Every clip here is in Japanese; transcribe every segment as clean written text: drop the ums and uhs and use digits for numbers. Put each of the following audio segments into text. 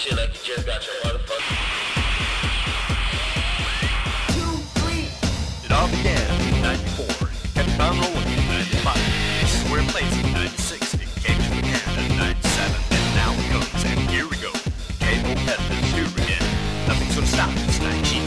shit like you just got your motherfucker. 2, 3. It all began in 94. Kept on rolling in 95. Square plates in 96. It came to an end in 97. And now it goes, and here we go. Cable Pethers here again. Nothing's gonna stop us. Lady,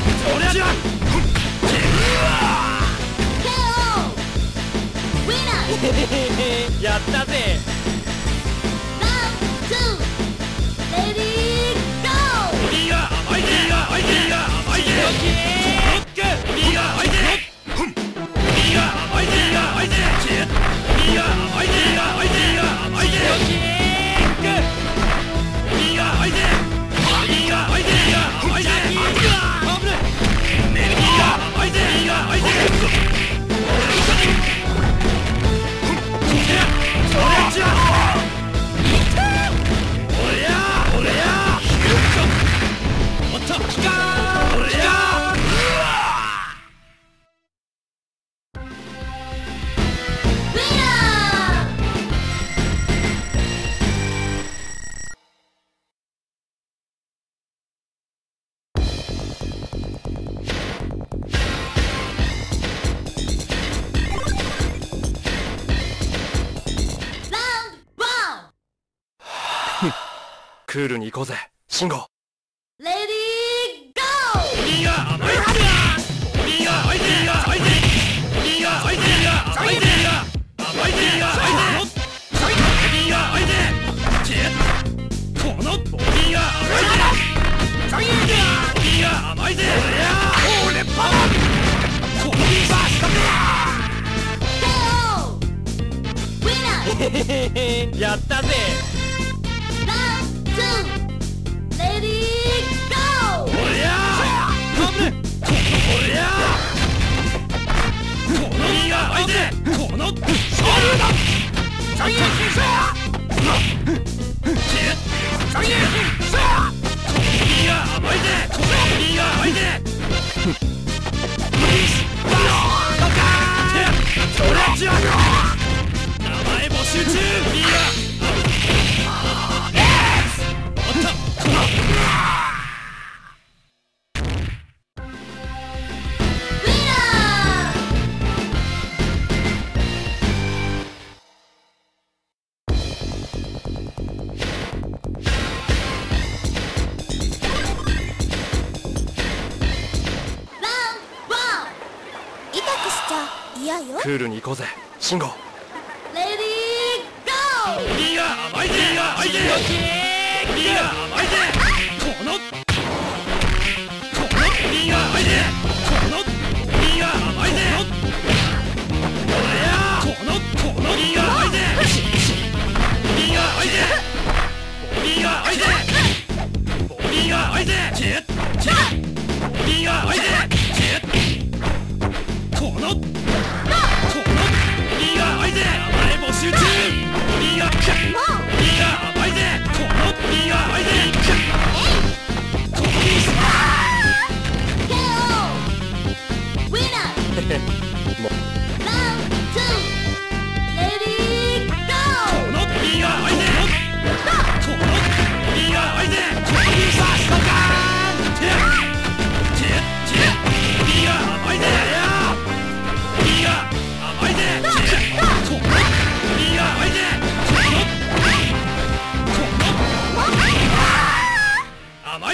go! Lady, go! Winner! 2, Lady, go! Lady, go!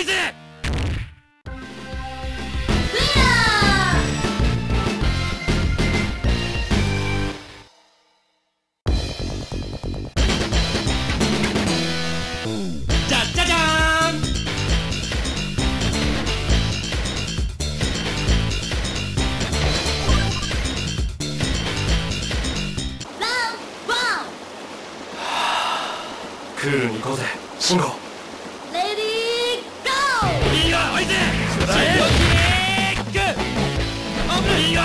返せ。じゃじゃじゃーん。ワンワン。クールに行こうぜ、シンゴ。や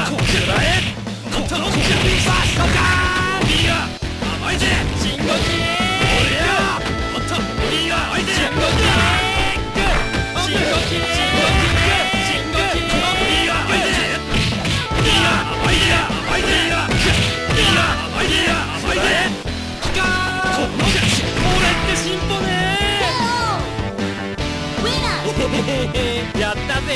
ったぜ。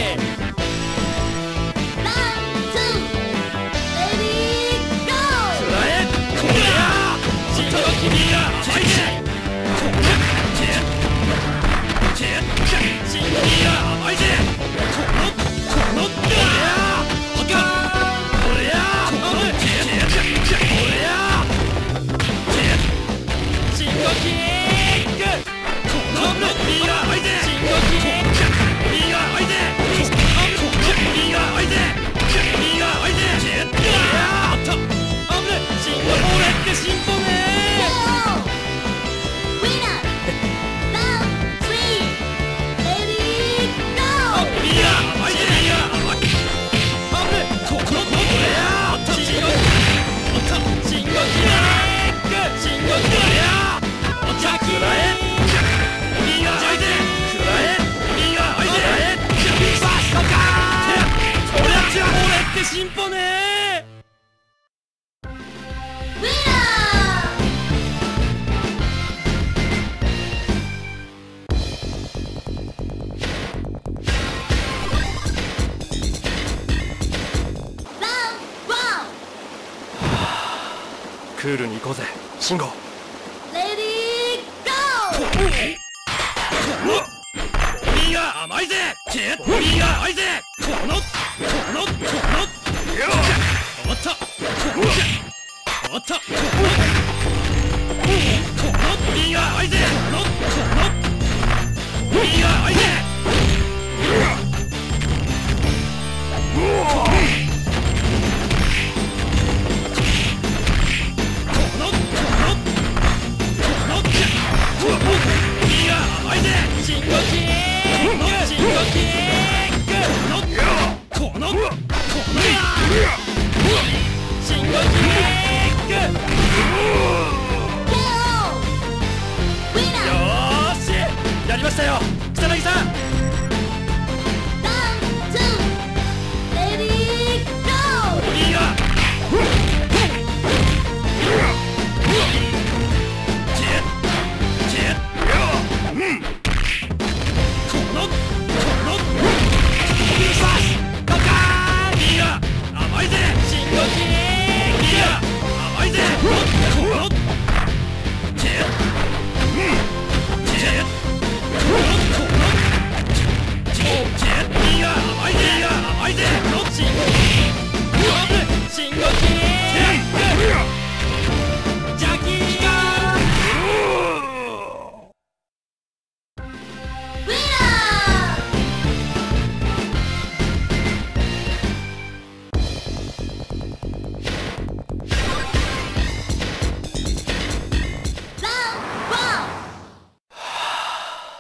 進歩ねー。ウィナー。ワンワン。クールに行こうぜ、シンゴ。レディーゴー。身が甘いぜ。身が甘いぜ。この。この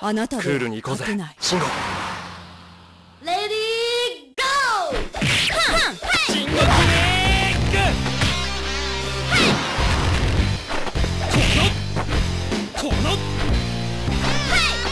あなたで勝てない。シンゴ。レディーゴー。シンゴキック。進歩ねー。ウ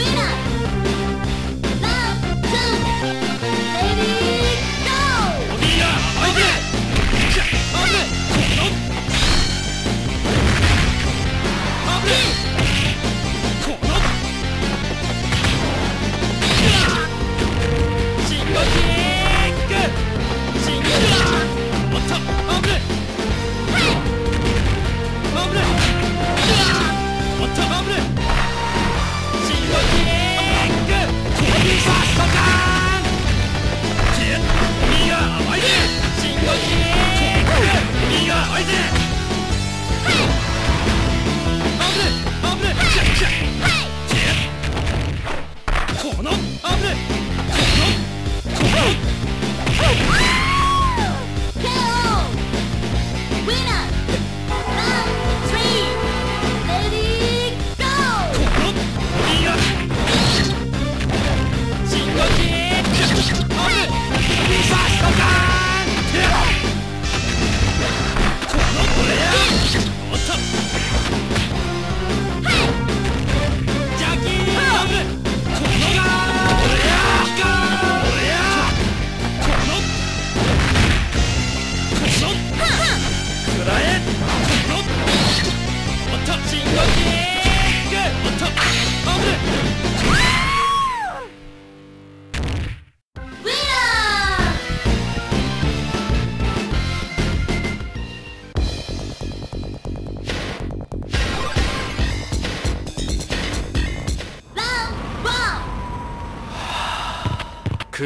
ィナー。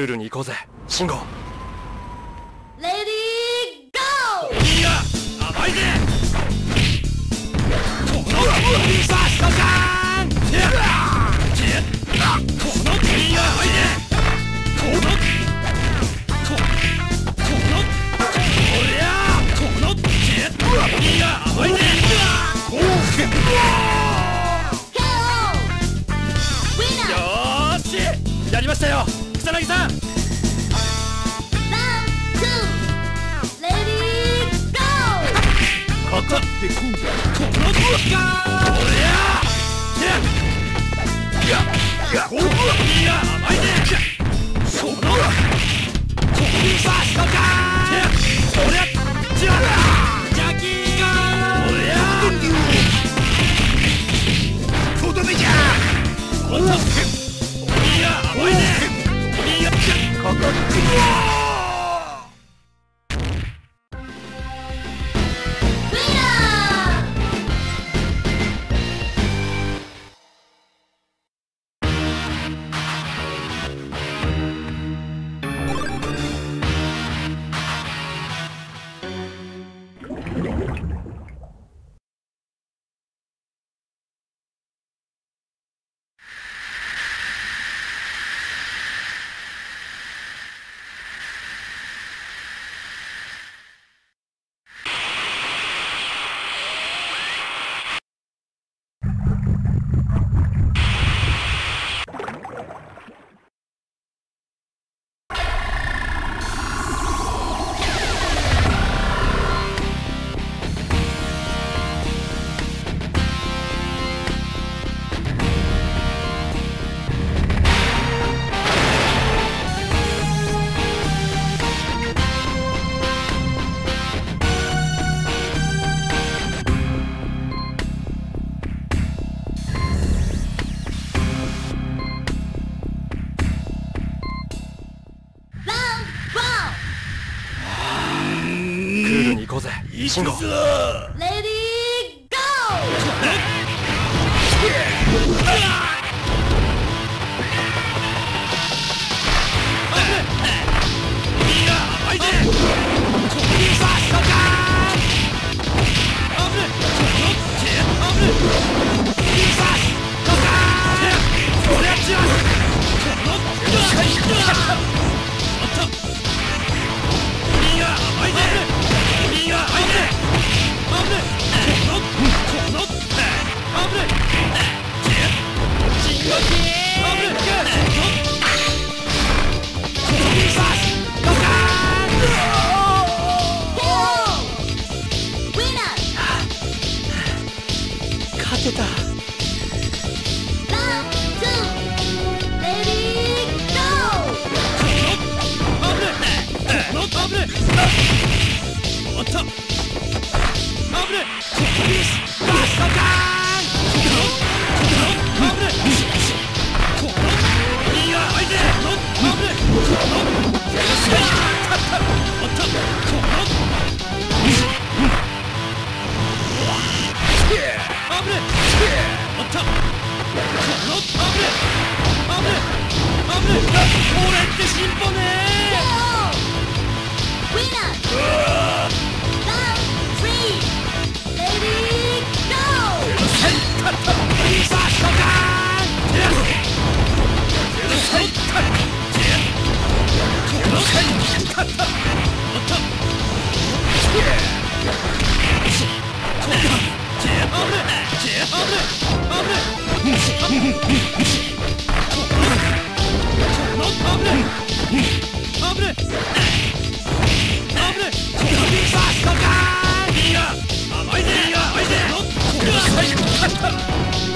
クールに行こうぜシンゴ。レディーゴー。いや暴いてこのリサストさんこの国が入れこの国が入れこの国やりましたよ草薙さん。1、2、レディーゴー。かかってくんだこの時がおりゃいやいやこのいや甘いねそのこのファーストかそりゃじゃあジャッキーがおりゃとどめじゃこの時おいでいやここレディーゴ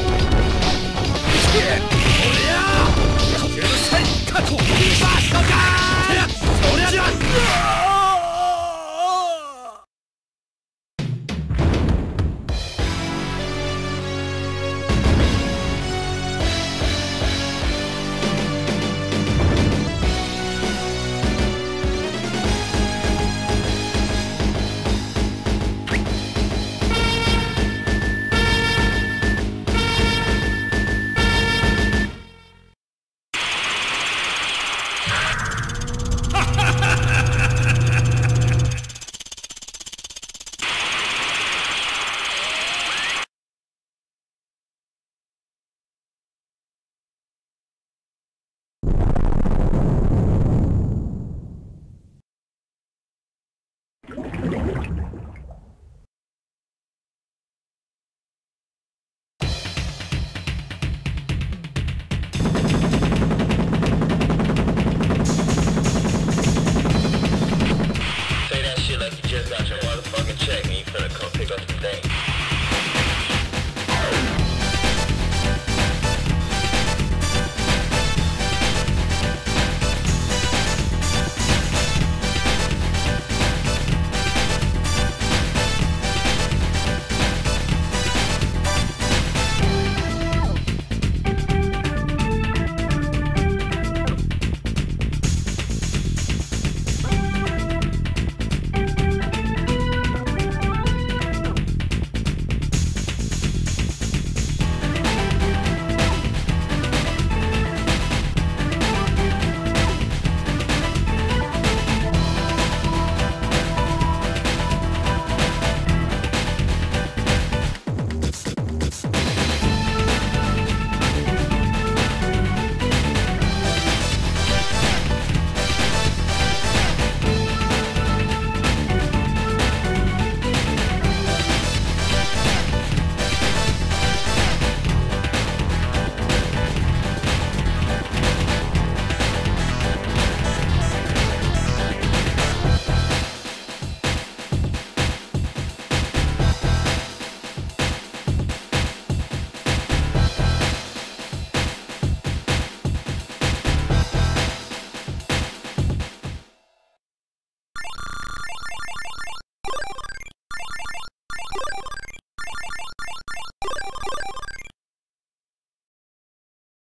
ー。